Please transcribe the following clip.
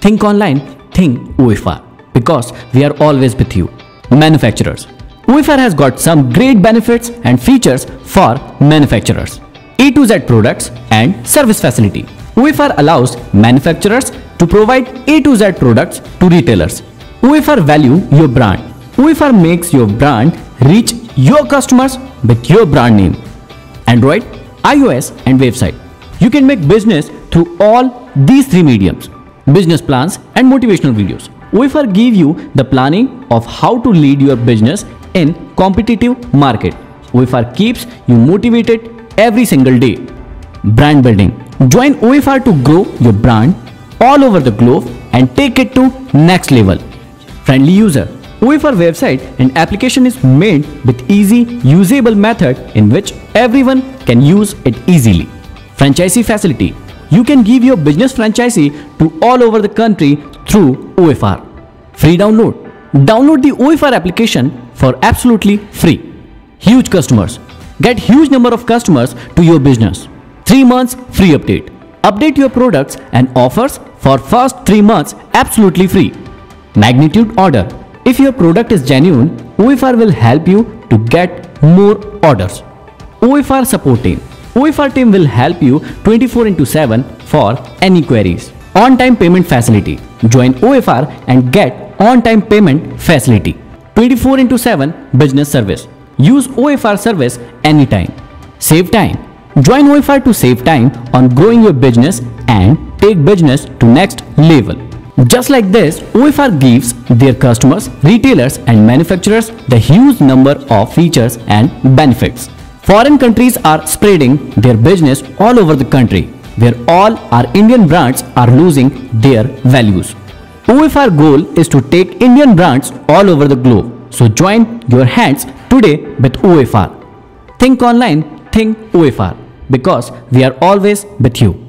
Think online, think OFR, because we are always with you. Manufacturers. OFR has got some great benefits and features for manufacturers. A to Z products and service facility. OFR allows manufacturers to provide A to Z products to retailers. OFR value your brand. OFR makes your brand reach your customers with your brand name. Android, iOS and website. You can make business through all these three mediums. Business plans and motivational videos. OFR give you the planning of how to lead your business in competitive market. OFR keeps you motivated every single day. Brand building. Join OFR to grow your brand all over the globe and take it to next level. Friendly user. OFR website and application is made with easy usable method in which everyone can use it easily. Franchisee facility. You can give your business franchisee to all over the country through OFR. Free download. Download the OFR application for absolutely free. Huge customers. Get huge number of customers to your business. 3 months free update. Update your products and offers for first 3 months absolutely free. Magnitude order. If your product is genuine, OFR will help you to get more orders. OFR support team. OFR team will help you 24/7 for any queries. On-time payment facility. Join OFR and get on-time payment facility. 24/7 business service. Use OFR service anytime. Save time. Join OFR to save time on growing your business and take business to next level. Just like this, OFR gives their customers, retailers and manufacturers the huge number of features and benefits. Foreign countries are spreading their business all over the country, where all our Indian brands are losing their values. OFR goal is to take Indian brands all over the globe. So join your hands today with OFR. Think online, think OFR, because we are always with you.